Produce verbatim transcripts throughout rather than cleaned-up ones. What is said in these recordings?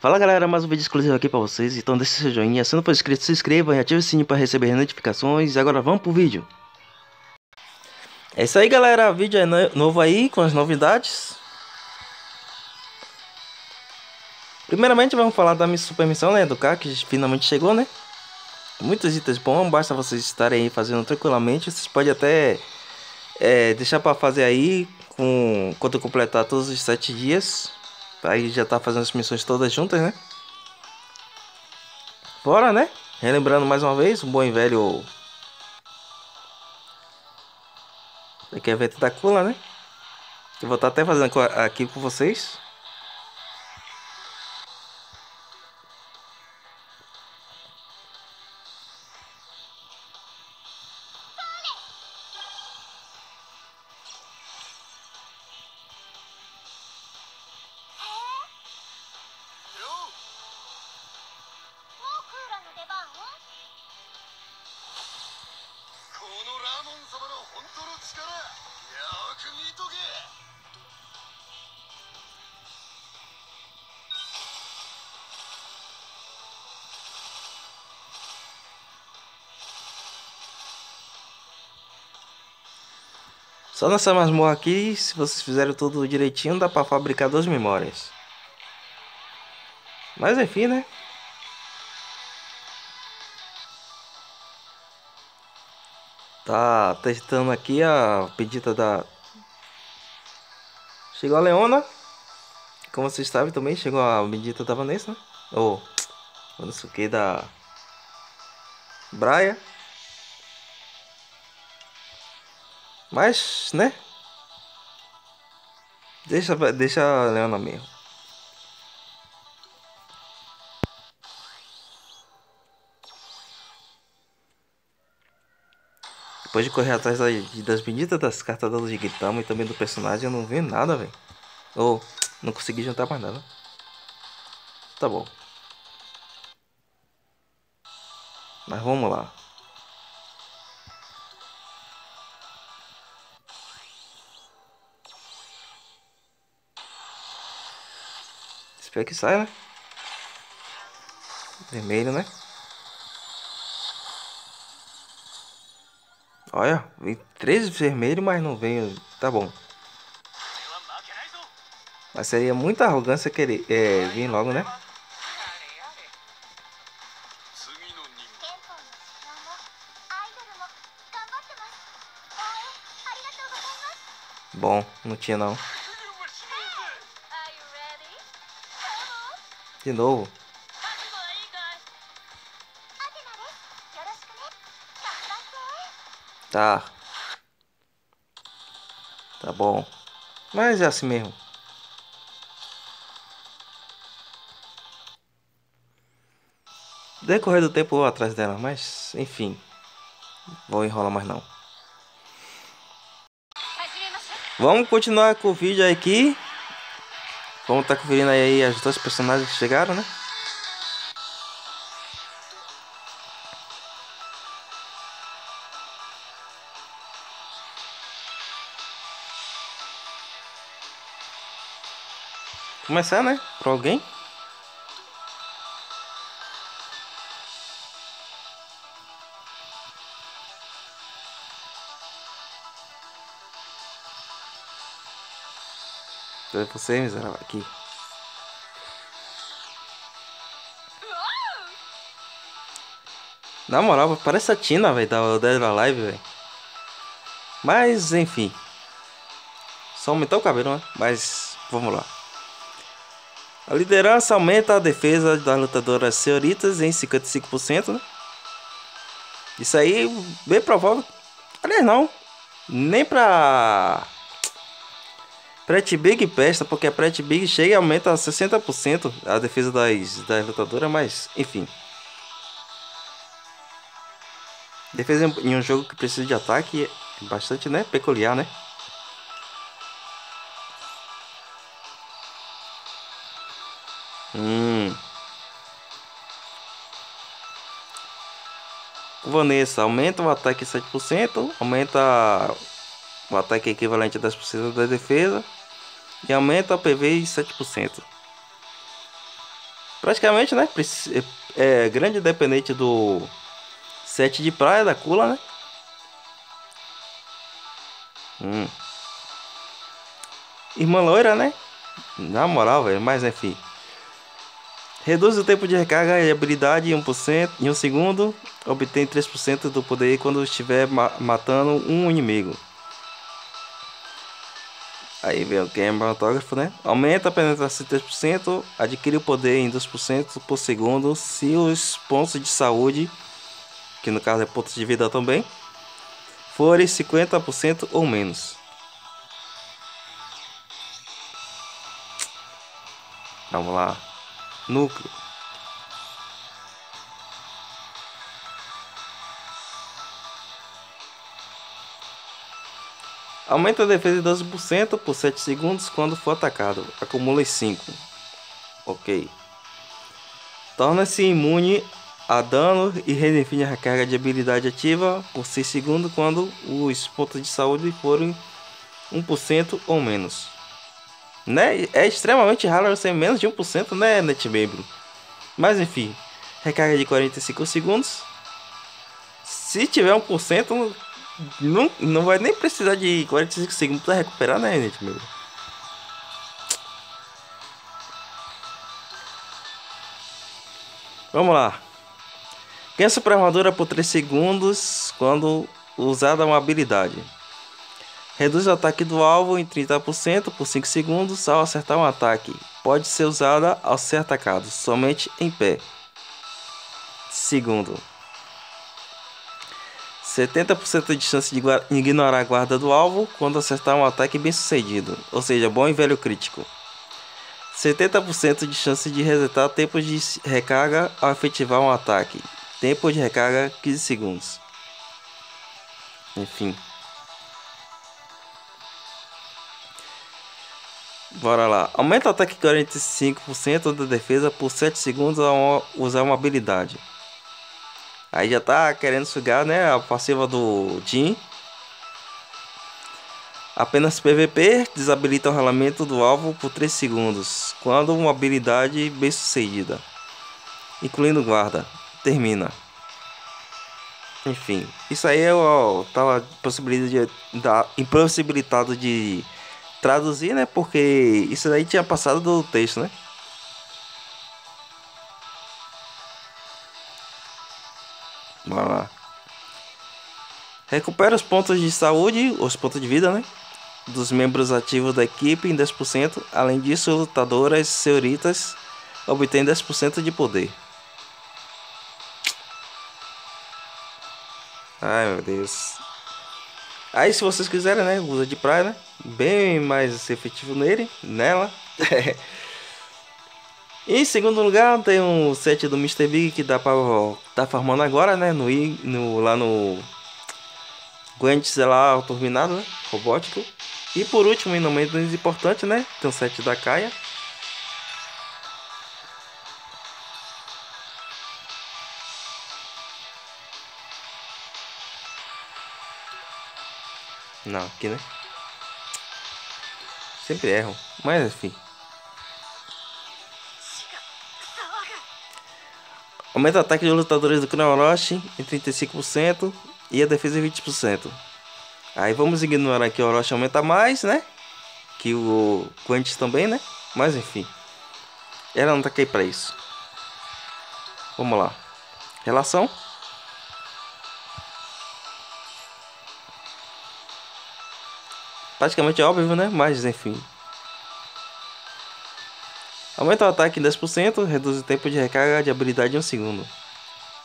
Fala galera, mais um vídeo exclusivo aqui pra vocês, então deixe seu joinha, se não for inscrito se inscreva e ative o sininho para receber notificações. E agora vamos pro vídeo. É isso aí galera, o vídeo é novo aí, com as novidades. Primeiramente vamos falar da super missão, né, do K, que finalmente chegou, né. Muitos itens bons, basta vocês estarem aí fazendo tranquilamente, vocês podem até é, deixar pra fazer aí com, quando completar todos os sete dias. Aí já tá fazendo as missões todas juntas, né? Bora, né? Relembrando mais uma vez, um bom e velho... Aqui é o evento da Kula, né? Eu vou estar até fazendo aqui com vocês. Só nessa masmorra aqui, se vocês fizerem tudo direitinho, dá pra fabricar duas memórias. Mas enfim, né? Tá testando aqui a pedida da... Chegou a Leona. Como vocês sabem também, chegou a medita da Vanessa, né? Ou... Oh, não sei o que, da... Braia. Mas, né? Deixa, deixa a Leona mesmo. Depois de correr atrás das benditas das cartas de Gritama e também do personagem, eu não vi nada, velho. Ou, oh, não consegui juntar mais nada. Tá bom. Mas vamos lá. Espero que saia, né? Vermelho, né? Olha, vem três vermelhos, mas não veio. Tá bom. Mas seria muita arrogância querer é, vir logo, né? Bom, não tinha não. De novo. Tá. Tá bom. Mas é assim mesmo. Decorrer do tempo eu vou atrás dela, mas enfim. Vou enrolar mais não. Vamos continuar com o vídeo aqui. Vamos estar tá conferindo aí as duas personagens que chegaram, né? Começar, né? Pra alguém. Pra você, miserável, aqui. Na moral, parece a Tina, velho, da, da live, velho. Mas, enfim. Só aumentar o cabelo, né? Mas, vamos lá. A liderança aumenta a defesa das lutadoras senhoritas em cinquenta e cinco por cento, né? Isso aí, bem provável. Aliás, não. Nem pra... Pretty Big Festa, porque a Pretty Big chega e aumenta sessenta por cento a defesa das, das lutadoras, mas enfim. Defesa em um jogo que precisa de ataque é bastante, né, peculiar, né? Hum. Vanessa aumenta o ataque sete por cento, aumenta o ataque equivalente a dez por cento da defesa. E aumenta a P V em sete por cento. praticamente, né? É grande dependente do set de praia da Kula, né? Hum. Irmã loira, né? Na moral, velho, mas enfim. Reduz o tempo de recarga e habilidade em um por cento em um segundo. Obtém três por cento do poder quando estiver ma matando um inimigo. Aí vem o cinematógrafo, né? Aumenta a penetração em três por cento. Adquire o poder em dois por cento por segundo se os pontos de saúde, que no caso é pontos de vida também, forem cinquenta por cento ou menos. Vamos lá. Núcleo. Aumenta a defesa em doze por cento por sete segundos quando for atacado. Acumula cinco. Ok. Torna-se imune a dano e redefine a carga de habilidade ativa por seis segundos quando os pontos de saúde forem um por cento ou menos. Né? É extremamente raro ser menos de um por cento, né, Netmembro? Mas enfim, recarga de quarenta e cinco segundos. Se tiver um por cento, não, não vai nem precisar de quarenta e cinco segundos para recuperar, né, Netmembro? Vamos lá. Ganha super armadura por três segundos quando usada uma habilidade. Reduz o ataque do alvo em trinta por cento por cinco segundos ao acertar um ataque. Pode ser usada ao ser atacado, somente em pé. Segundo. setenta por cento de chance de ignorar a guarda do alvo quando acertar um ataque bem sucedido, ou seja, bom e velho crítico. setenta por cento de chance de resetar tempo de recarga ao efetivar um ataque. Tempo de recarga quinze segundos. Enfim. Bora lá. Aumenta o ataque quarenta e cinco por cento da defesa por sete segundos ao usar uma habilidade. Aí já tá querendo sugar, né, a passiva do Jin. Apenas P V P desabilita o rolamento do alvo por três segundos quando uma habilidade bem sucedida, incluindo guarda, termina. Enfim, isso aí eu, eu tava impossibilitado de traduzir, né? Porque isso daí tinha passado do texto, né? Bora lá. Recupera os pontos de saúde, os pontos de vida, né? Dos membros ativos da equipe em dez por cento. Além disso, lutadoras senhoritas obtêm dez por cento de poder. Ai, meu Deus. Aí, se vocês quiserem, né? Usa de praia, né? Bem mais efetivo nele, nela. Em segundo lugar, tem um set do mister Big que dá pra tá farmando agora, né? No, no, lá no Gwent, sei lá, turbinado, né? Robótico. E por último, e não menos importante, né? Tem um set da Kaia. Não, aqui, né? Sempre erro, mas enfim. Aumenta o ataque de lutadores do Kuno Orochi em trinta e cinco por cento e a defesa em vinte por cento. Aí vamos ignorar que o Orochi aumenta mais, né? Que o Quentin também, né? Mas enfim. Ela não tá aqui pra isso. Vamos lá. Relação. Praticamente óbvio, né? Mas enfim. Aumenta o ataque em dez por cento, reduz o tempo de recarga de habilidade em um segundo.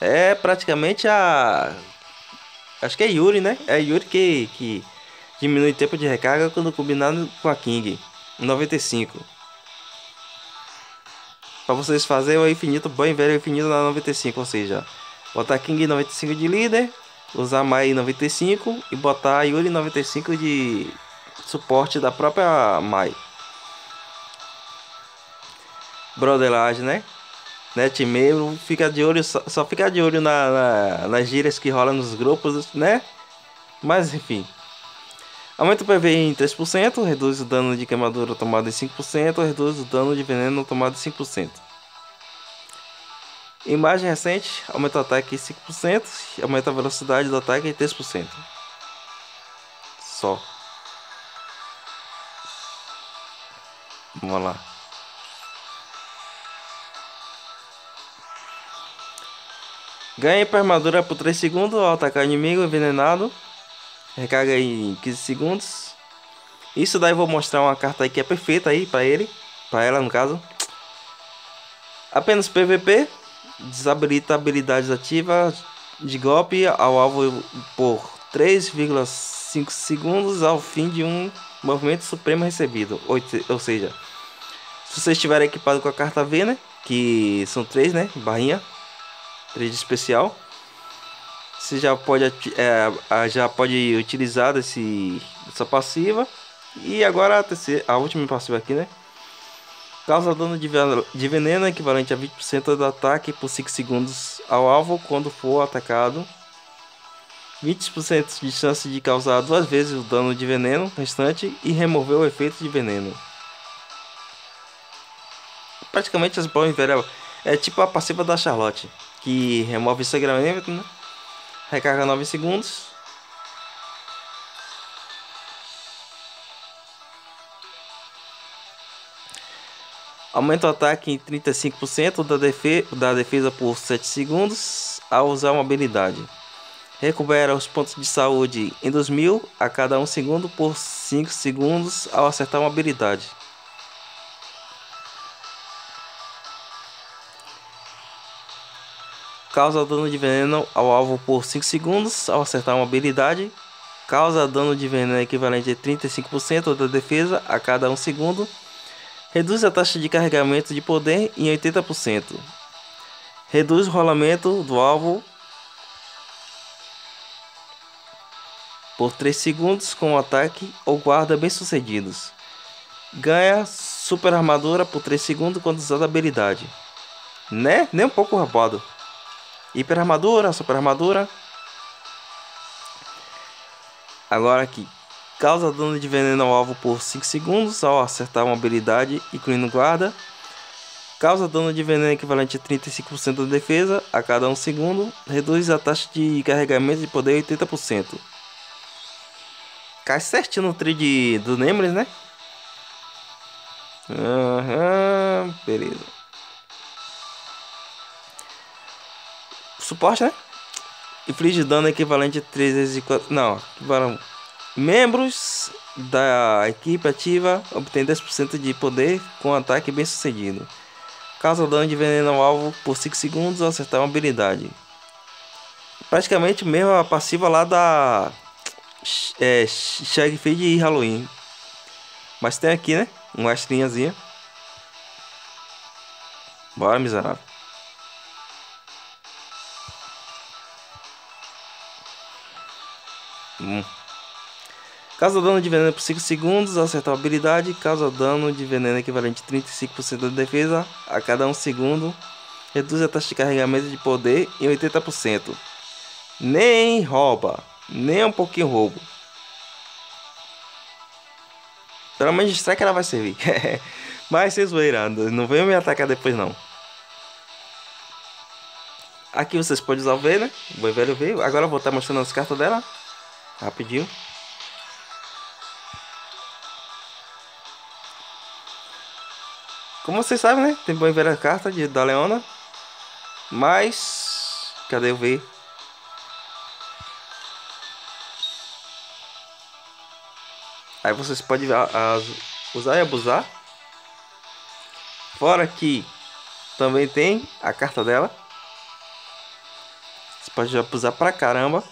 É praticamente a... Acho que é Yuri, né? É Yuri que, que diminui o tempo de recarga quando combinado com a King. noventa e cinco. Pra vocês fazerem o infinito bom e velho infinito na noventa e cinco. Ou seja, botar King noventa e cinco de líder, usar Mai noventa e cinco e botar Yuri noventa e cinco de... suporte da própria Mai. Broderagem, né? Netmembro, fica de olho, só, só fica de olho na, na, nas gírias que rolam nos grupos, né? Mas enfim. Aumenta o P V em três por cento, reduz o dano de queimadura tomado em cinco por cento, reduz o dano de veneno tomado em cinco por cento. Imagem recente, aumenta o ataque em cinco por cento, aumenta a velocidade do ataque em três por cento. Só. Vamos lá. Ganha armadura por três segundos ao atacar inimigo envenenado. Recarga em quinze segundos. Isso daí eu vou mostrar uma carta aí que é perfeita aí pra ele. Pra ela no caso. Apenas P V P. Desabilita habilidades ativas de golpe ao alvo por três vírgula cinco segundos ao fim de um movimento supremo recebido. Ou seja, se você estiver equipado com a carta V, né? Que são três, né? Barrinha. três de especial. Você já pode, é, já pode utilizar desse, dessa passiva. E agora a, terceira, a última passiva aqui, né? Causa dano de veneno equivalente a vinte por cento do ataque por cinco segundos ao alvo quando for atacado. vinte por cento de chance de causar duas vezes o dano de veneno restante e remover o efeito de veneno. Praticamente as bombas velhas é tipo a passiva da Charlotte, que remove sangramento, né? Recarga nove segundos. Aumenta o ataque em trinta e cinco por cento da defesa, da defesa por sete segundos ao usar uma habilidade. Recupera os pontos de saúde em dois mil a cada um segundo por cinco segundos ao acertar uma habilidade. Causa dano de veneno ao alvo por cinco segundos ao acertar uma habilidade. Causa dano de veneno equivalente a trinta e cinco por cento da defesa a cada um segundo. Reduz a taxa de carregamento de poder em oitenta por cento. Reduz o rolamento do alvo por três segundos com um ataque ou guarda bem-sucedidos. Ganha super armadura por três segundos quando usada a habilidade. Né? Nem um pouco roubado. Hiper armadura, super armadura. Agora aqui. Causa dano de veneno ao alvo por cinco segundos ao acertar uma habilidade, incluindo guarda. Causa dano de veneno equivalente a trinta e cinco por cento da defesa a cada um segundo. Reduz a taxa de carregamento de poder em oitenta por cento. Cai certinho no trio de, do Nemlis, né? Uhum, beleza. Suporte, né? Inflige dano equivalente a três vezes quatro... Não, vamos... Membros da equipe ativa obtêm dez por cento de poder com ataque bem sucedido. Causa dano de veneno ao alvo por cinco segundos ao acertar uma habilidade. Praticamente mesmo a passiva lá da é, Shag Feed e Halloween. Mas tem aqui, né? Uma estrinhazinha. Bora, miserável. Hum. Causa dano de veneno por cinco segundos ao acertar a habilidade. Causa dano de veneno equivalente a trinta e cinco por cento da defesa a cada um segundo. Reduz a taxa de carregamento de poder em oitenta por cento. Nem rouba. Nem um pouquinho roubo. Pelo menos destaque ela vai servir. Mas sem zoeira, não venham me atacar depois não. Aqui vocês podem usar o V, né? O boi velho veio. Agora eu vou estar mostrando as cartas dela. Rapidinho. Como vocês sabem, né? Tem boa e velha carta de, da Leona. Mas... Cadê o V? Aí vocês podem a, a, usar e abusar. Fora que também tem a carta dela. Você pode abusar pra caramba.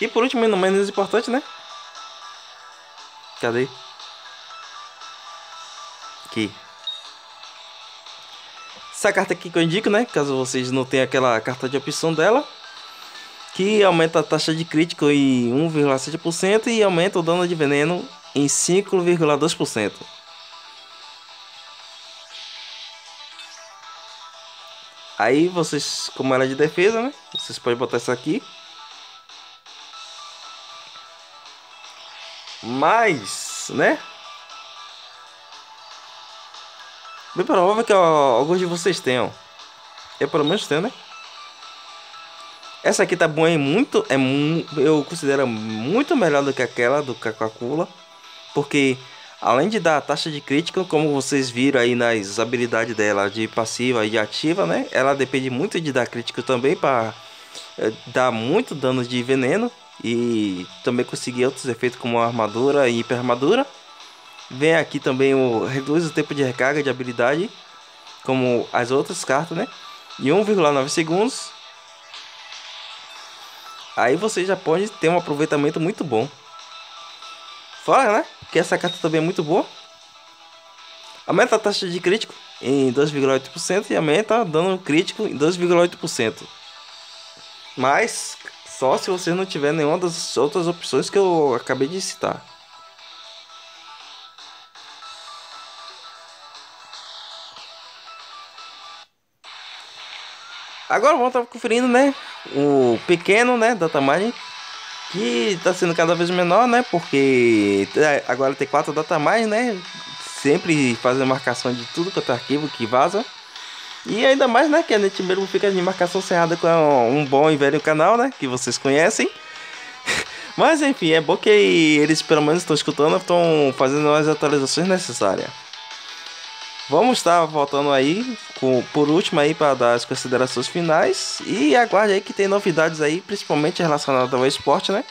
E por último, não menos importante, né? Cadê? Aqui. Essa carta aqui que eu indico, né? Caso vocês não tenham aquela carta de opção dela. Que aumenta a taxa de crítico em um vírgula sete por cento e aumenta o dano de veneno em cinco vírgula dois por cento. Aí vocês, como ela é de defesa, né? Vocês podem botar isso aqui. Mas, né? Bem provável que ó, alguns de vocês tenham. Eu pelo menos tenho, né? Essa aqui tá boa e muito, é mu eu considero muito melhor do que aquela do Cacacula, porque além de dar a taxa de crítica, como vocês viram aí nas habilidades dela, de passiva e de ativa, né? Ela depende muito de dar crítico também para é, dar muito dano de veneno e também conseguir outros efeitos como armadura e hiper armadura. Vem aqui também o reduz o tempo de recarga de habilidade, como as outras cartas, né? Em um vírgula nove segundos. Aí você já pode ter um aproveitamento muito bom. Fora, né? Que essa carta também é muito boa. Aumenta a taxa de crítico em dois vírgula oito por cento e aumenta dano crítico em dois vírgula oito por cento. Mas só se você não tiver nenhuma das outras opções que eu acabei de citar. Agora vamos estar conferindo, né, o pequeno, né, data mining, que está sendo cada vez menor, né, porque agora tem quatro data mining, né, sempre fazendo marcação de tudo quanto é arquivo que vaza. E ainda mais, né, que a Netmembro fica de marcação cerrada com um bom e velho canal, né, que vocês conhecem. Mas enfim, é bom que eles pelo menos estão escutando, estão fazendo as atualizações necessárias. Vamos estar voltando aí, com, por último aí, para dar as considerações finais. E aguarde aí que tem novidades aí, principalmente relacionadas ao esporte, né?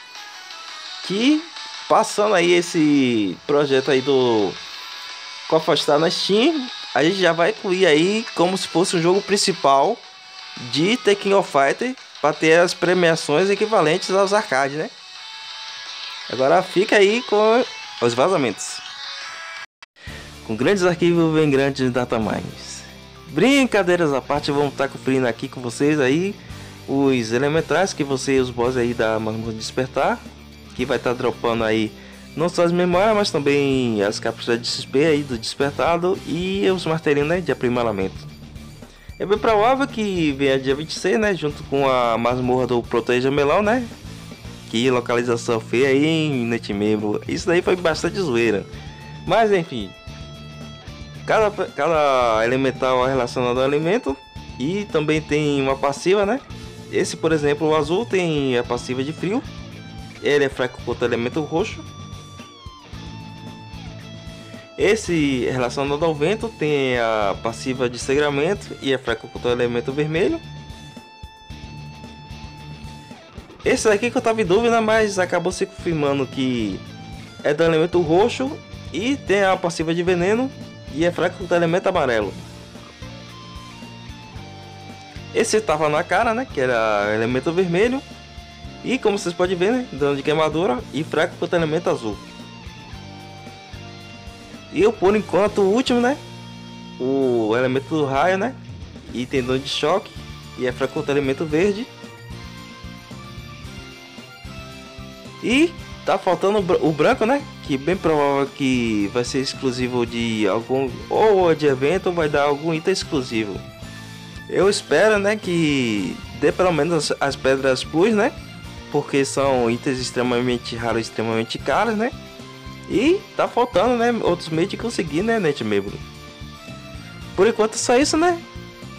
Que, passando aí esse projeto aí do Coffee ALLSTAR na Steam, a gente já vai incluir aí como se fosse um jogo principal de The King of Fighters, para ter as premiações equivalentes aos arcades, né? Agora fica aí com os vazamentos. Com grandes arquivos vem grandes datamines. Brincadeiras à parte, vamos estar conferindo aqui com vocês aí os elementais que você e os boss aí da Marmota Despertar, que vai estar dropando aí não só as memórias, mas também as cápsulas de X P aí do despertado e os martelinhos, né, de aprimoramento. É bem provável que venha dia vinte e seis, né, junto com a masmorra do Proteja Melão, né, que localização feia aí em Netmembro. Isso daí foi bastante zoeira, mas enfim. Cada, cada elemental é relacionado ao alimento e também tem uma passiva, né? Esse, por exemplo, o azul tem a passiva de frio. Ele é fraco contra o elemento roxo. Esse, relacionado ao vento, tem a passiva de sangramento e é fraco contra o elemento vermelho. Esse daqui que eu tava em dúvida, mas acabou se confirmando que é do elemento roxo e tem a passiva de veneno e é fraco do elemento amarelo. Esse estava na cara, né, que era elemento vermelho. E como vocês podem ver, né, dano de queimadura e fraco contra o elemento azul. E eu, por enquanto, o último, né, o elemento do raio, né, e tem dano de choque e é fraco contra o elemento verde. E tá faltando o branco, né, que bem provável que vai ser exclusivo de algum, ou de evento, ou vai dar algum item exclusivo. Eu espero, né, que dê pelo menos as pedras plus, né, porque são itens extremamente raros, extremamente caros, né. E tá faltando, né, outros meios de conseguir, né, Netmembro. Por enquanto só isso, né.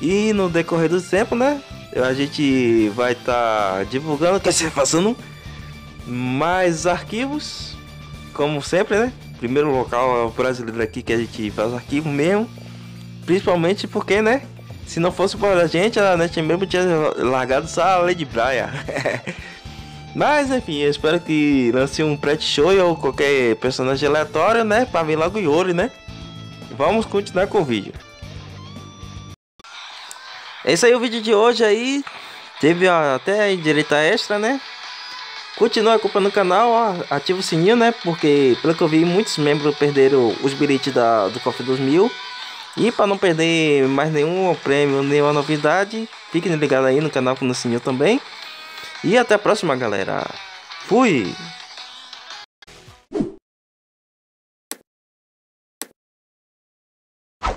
E no decorrer do tempo, né, a gente vai estar tá divulgando, que se fazendo mais arquivos, como sempre, né? Primeiro local brasileiro aqui que a gente faz arquivo mesmo, principalmente porque, né, se não fosse para a gente, a Netmembro tinha largado só a Lady Braia. Mas enfim, eu espero que lance um Pretty Show ou qualquer personagem aleatório, né, para vir logo Yuri, né? Vamos continuar com o vídeo. Esse aí é o vídeo de hoje aí, teve até direita extra, né? Continua acompanhando o canal, ó, ativa o sininho, né, porque pelo que eu vi muitos membros perderam os bilhetes da, do Coffee dois mil. E para não perder mais nenhum prêmio, nenhuma novidade, fiquem ligados aí no canal com o sininho também. E até a próxima, galera. Fui!